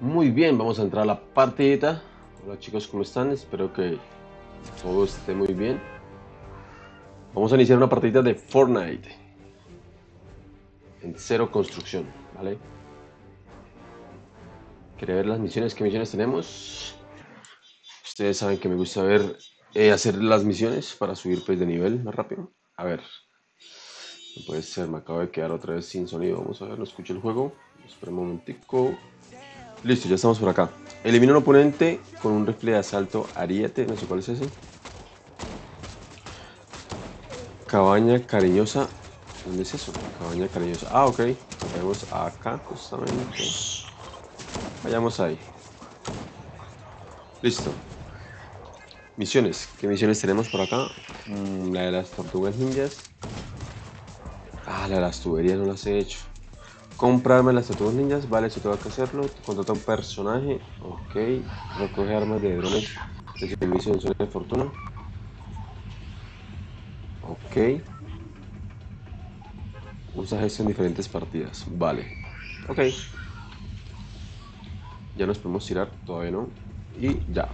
Muy bien, vamos a entrar a la partidita. Hola chicos, ¿cómo están? Espero que todo esté muy bien. Vamos a iniciar una partidita de Fortnite en cero construcción, ¿vale? Quería ver las misiones, ¿qué misiones tenemos? Ustedes saben que me gusta ver, hacer las misiones para subir pues de nivel más rápido. A ver, no puede ser, me acabo de quedar otra vez sin sonido. Vamos a ver, no escucho el juego. Espera un momentico. Listo, ya estamos por acá. Elimina un oponente con un rifle de asalto ariete, no sé cuál es ese. Cabaña cariñosa. ¿Dónde es eso? Cabaña cariñosa. Ah, ok. Vamos acá justamente. Vayamos ahí. Listo. Misiones. ¿Qué misiones tenemos por acá? La de las tortugas ninjas. Ah, la de las tuberías no las he hecho. Comprarme las tortugas ninjas, vale, eso tengo que hacerlo. Contrata un personaje, ok. Recoge armas de drones de servicio en zona de fortuna, ok. Usa esto en diferentes partidas, vale, ok. Ya nos podemos tirar, todavía no. Y ya,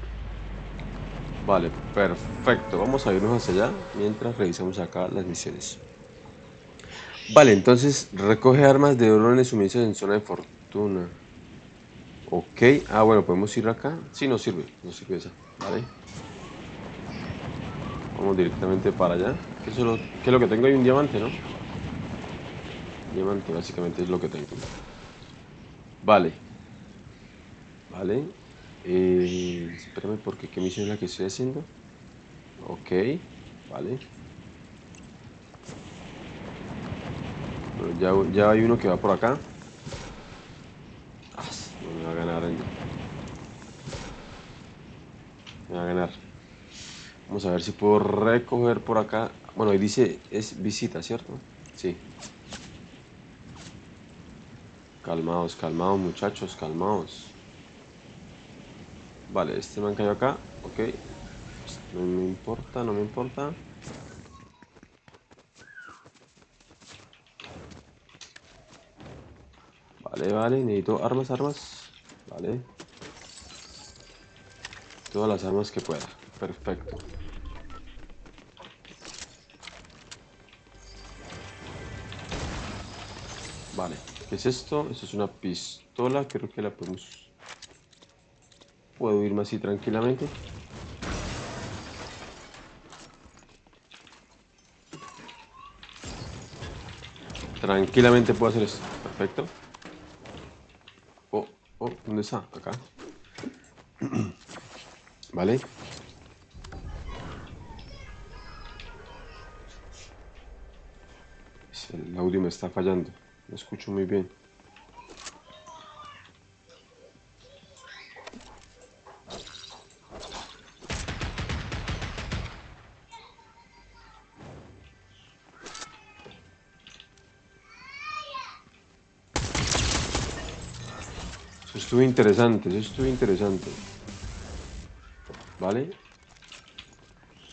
vale, perfecto. Vamos a irnos hacia allá mientras revisamos acá las misiones. Vale, entonces recoge armas de drones sumisos en zona de fortuna. Ok, ah bueno, podemos ir acá. Sí, no sirve esa, vale. Vamos directamente para allá. Que lo que tengo hay un diamante, ¿no? Diamante básicamente es lo que tengo. Vale. Vale, espérame porque qué misión es la que estoy haciendo. Ok, vale. Ya hay uno que va por acá. No me va a ganar. Me va a ganar. Vamos a ver si puedo recoger por acá. Bueno, ahí dice es visita, ¿cierto? Sí. Calmaos, calmaos muchachos, calmaos. Vale, este me han caído acá. Ok. No me importa, no me importa. Vale, necesito armas, vale. Todas las armas que pueda, perfecto. Vale, ¿qué es esto? Esto es una pistola, creo que la podemos... Puedo irme así tranquilamente. Tranquilamente puedo hacer esto, perfecto. Oh, ¿dónde está? Acá. Vale. El audio me está fallando. No escucho muy bien. Eso estuvo interesante. Vale.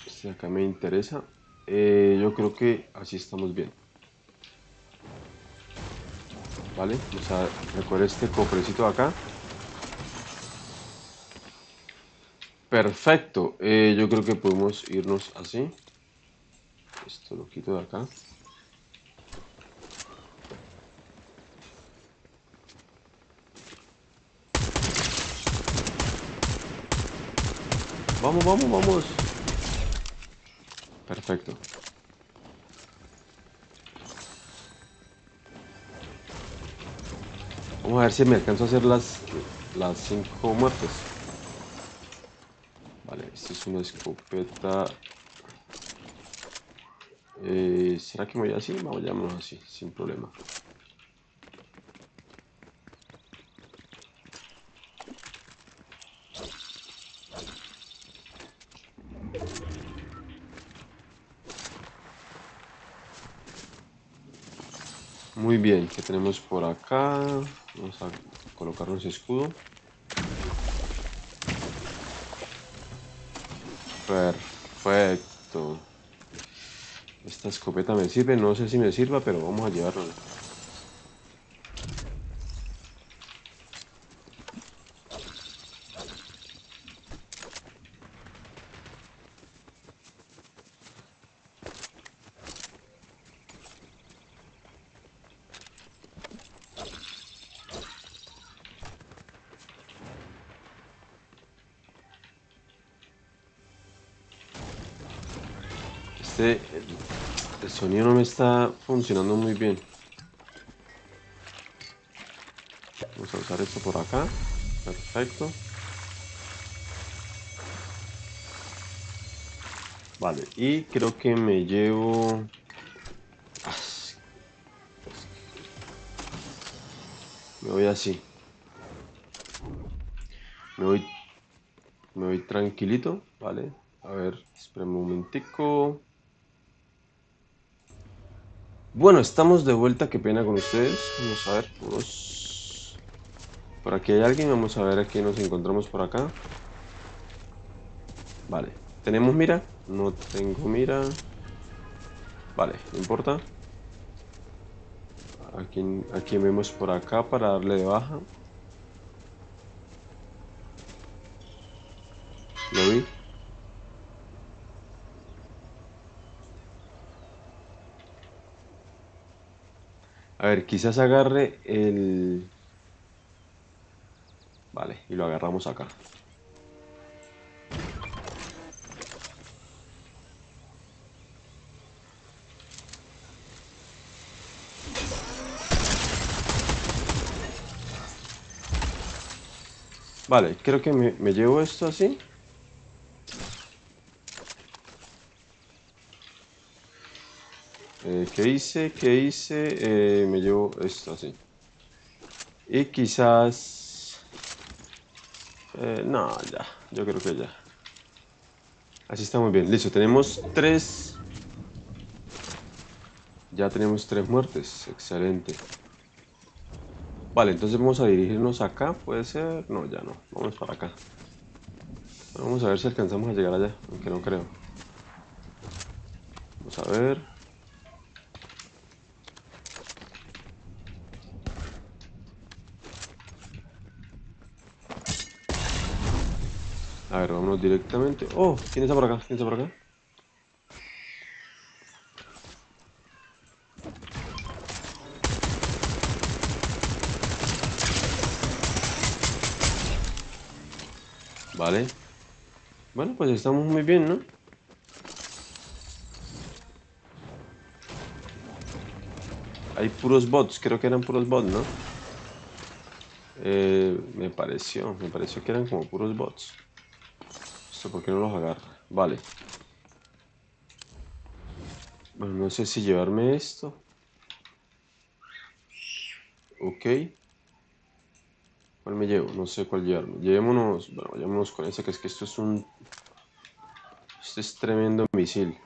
Este acá me interesa. Yo creo que así estamos bien. Vale, vamos a recoger este cofrecito de acá. Perfecto. Yo creo que podemos irnos así. Esto lo quito de acá. Vamos. Perfecto. Vamos a ver si me alcanzo a hacer las 5 muertes. Vale, esta es una escopeta. ¿Será que me voy así? Vamos, vámonos así, sin problema. Muy bien, ¿qué tenemos por acá? Vamos a colocarnos escudo. Perfecto. Esta escopeta me sirve, no sé si me sirva, pero vamos a llevarla. El sonido no me está funcionando muy bien. Vamos a usar esto por acá. Perfecto. Vale, y creo que me llevo... Me voy así. Me voy tranquilito, ¿vale? A ver, esperen un momentico. Bueno, estamos de vuelta, qué pena con ustedes. Vamos a ver, vamos... Por aquí hay alguien, vamos a ver a qué nos encontramos por acá. Vale, ¿tenemos mira? No tengo mira. Vale, no importa. Aquí vemos por acá para darle de baja. Lo vi. A ver, quizás agarre el... Vale, y lo agarramos acá. Vale, creo que me llevo esto así. ¿Qué hice? Me llevo esto así. Y quizás... no, ya. Yo creo que ya. Así está muy bien. Listo, tenemos 3. Ya tenemos 3 muertes. Excelente. Vale, entonces vamos a dirigirnos acá, ¿puede ser? No, ya no, vamos para acá. Vamos a ver si alcanzamos a llegar allá, aunque no creo. Vamos a ver. A ver, vámonos directamente. Oh, ¿quién está por acá? ¿Quién está por acá? Vale. Bueno, pues estamos muy bien, ¿no? Hay puros bots, creo que eran puros bots, ¿no? Me pareció que eran como puros bots. Esto, ¿por qué no los agarra? Vale. Bueno, no sé si llevarme esto. Ok. ¿Cuál me llevo? No sé cuál llevarme. Llevémonos con esa, que es que esto es un... Este es tremendo misil.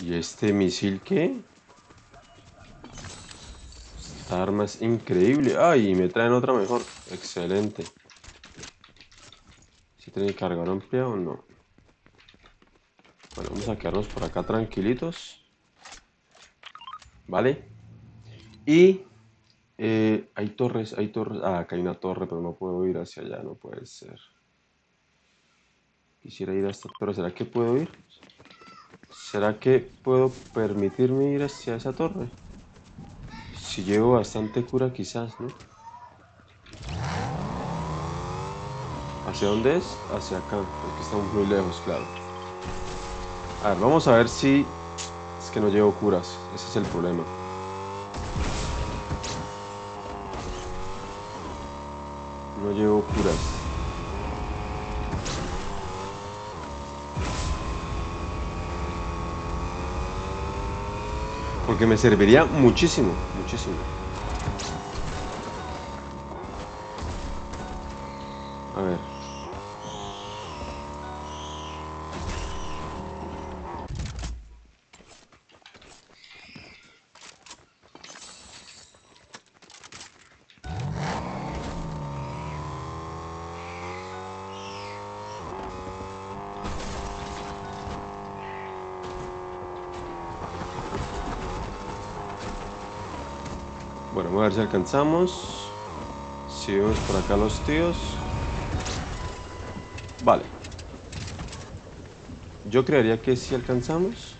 ¿Y este misil qué? Armas increíble. Ay, me traen otra mejor. Excelente. ¿Sí tiene carga amplia o no? Bueno, vamos a quedarnos por acá tranquilitos. Vale. Y hay torres. Ah, acá hay una torre, pero no puedo ir hacia allá. No puede ser. Quisiera ir hasta... Pero ¿será que puedo ir? ¿Será que puedo permitirme ir hacia esa torre? Si llevo bastante cura quizás, ¿no? ¿Hacia dónde es? Hacia acá, porque estamos muy lejos, claro. A ver, vamos a ver si... Es que no llevo curas, ese es el problema. No llevo curas. Porque me serviría muchísimo, muchísimo. A ver. Bueno, vamos a ver si alcanzamos. Si vemos por acá los tíos. Vale. Yo creería que si alcanzamos.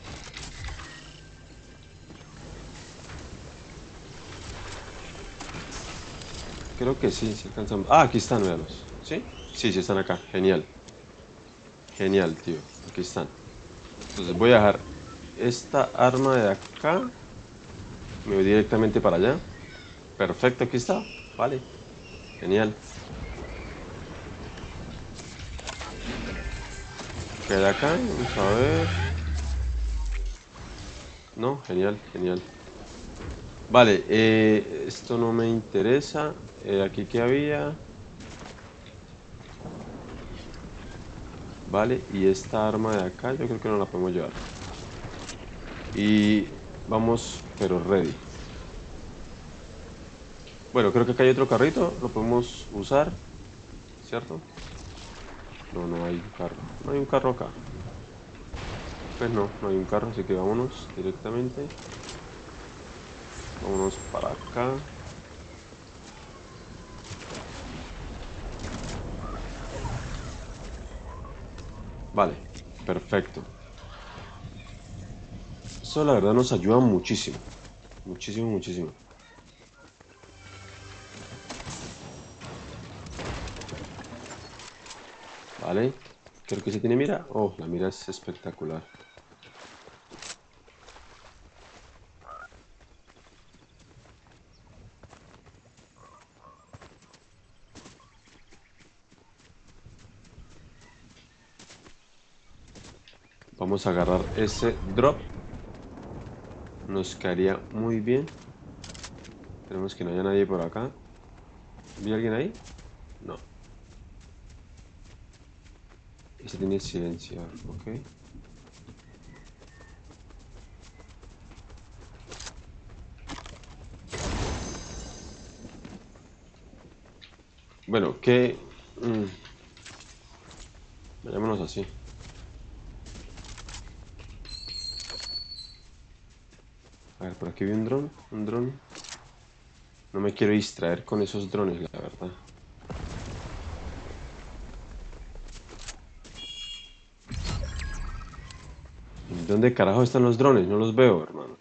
Creo que sí, sí alcanzamos. Ah, aquí están, véanlos. ¿Sí? Sí, sí están acá. Genial. Genial, tío. Aquí están. Entonces voy a dejar esta arma de acá. Me voy directamente para allá. Perfecto, aquí está. Vale. Genial. Queda acá. Vamos a ver. No, genial, genial. Vale, esto no me interesa. Aquí que había. Vale, y esta arma de acá yo creo que no la podemos llevar. Y vamos, pero ready. Bueno, creo que acá hay otro carrito. Lo podemos usar, ¿cierto? No, no hay un carro. No hay un carro acá. Pues no, no hay un carro, así que vámonos directamente. Vámonos para acá. Vale, perfecto. Eso la verdad nos ayuda muchísimo. Muchísimo, muchísimo. Vale, creo que sí tiene mira. Oh, la mira es espectacular. Vamos a agarrar ese drop. Nos caería muy bien. Esperemos que no haya nadie por acá. ¿Vi alguien ahí? No. Este tiene silenciar, ok. Bueno, que... vayámonos así. A ver, por aquí vi un dron, No me quiero distraer con esos drones, la verdad. ¿Dónde carajo están los drones? No los veo, hermano.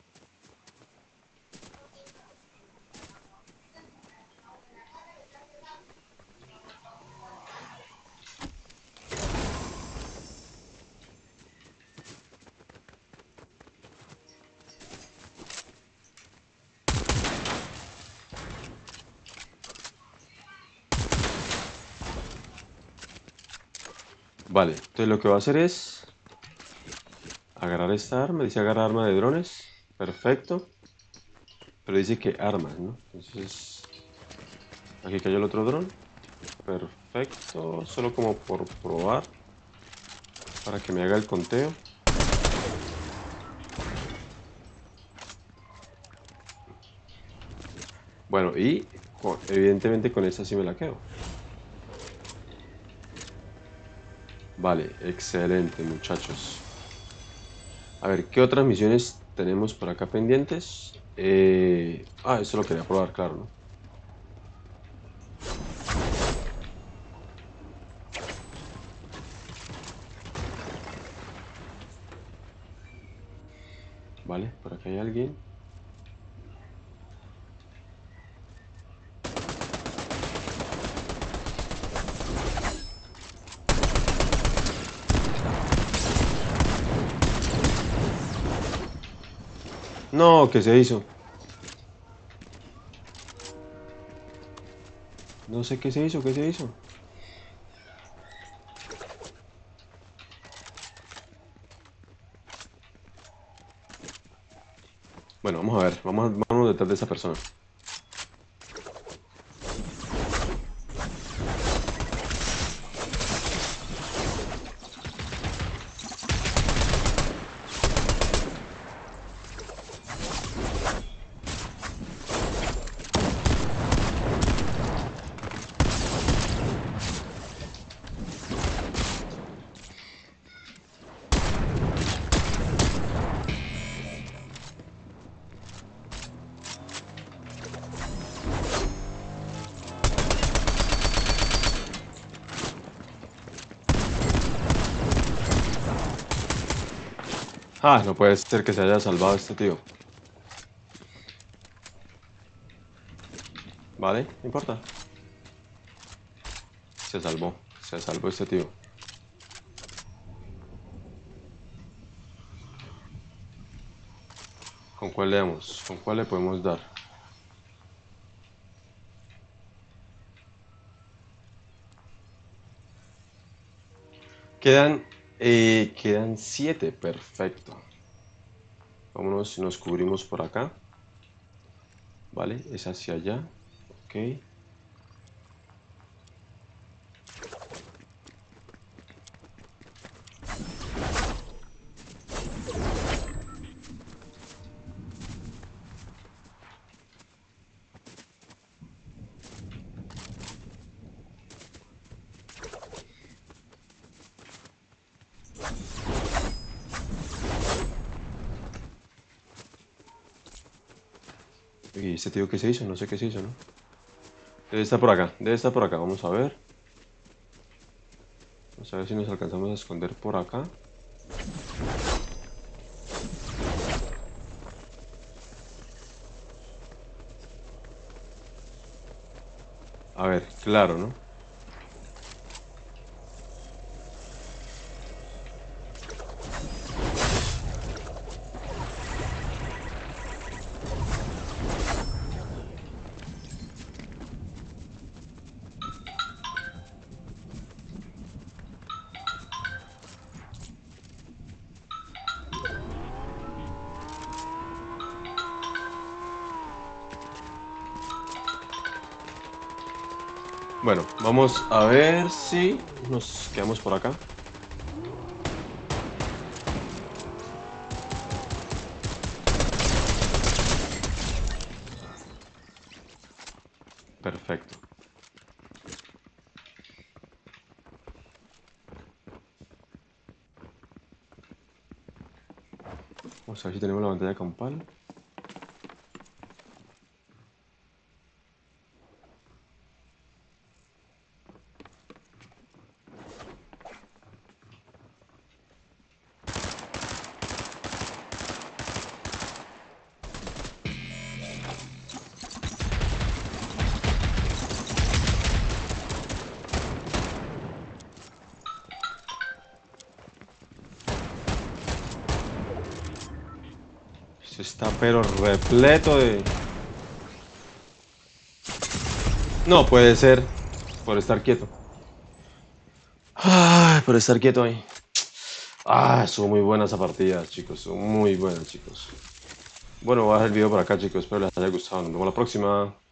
Vale, entonces lo que voy a hacer es agarrar esta arma, dice agarrar arma de drones, perfecto. Pero dice que armas, ¿no? Entonces, aquí cayó el otro dron, perfecto, solo como por probar, para que me haga el conteo. Bueno, y evidentemente con esta sí me la quedo. Vale, excelente muchachos. A ver, ¿qué otras misiones tenemos por acá pendientes? Eso lo quería probar, claro, ¿no? Vale, por acá hay alguien. No, ¿qué se hizo? No sé qué se hizo, Bueno, vamos a ver, vamos detrás de esa persona. Ah, no puede ser que se haya salvado este tío. Vale, no importa. Se salvó este tío. ¿Con cuál le damos? ¿Con cuál le podemos dar? Quedan 7, perfecto. Vámonos, nos cubrimos por acá. Vale, es hacia allá. Ok. ¿Y este tío qué se hizo? No sé qué se hizo, ¿no? Debe estar por acá, debe estar por acá. Vamos a ver. Vamos a ver si nos alcanzamos a esconder por acá. A ver, claro, ¿no? Bueno, vamos a ver si nos quedamos por acá. Perfecto. Vamos a ver si tenemos la pantalla campal. Está pero repleto de... No puede ser. Por estar quieto. Ay, por estar quieto ahí. Ah, son muy buenas esas partidas, chicos. Son muy buenas, chicos. Bueno, voy a dejar el video por acá, chicos. Espero les haya gustado. Nos vemos la próxima.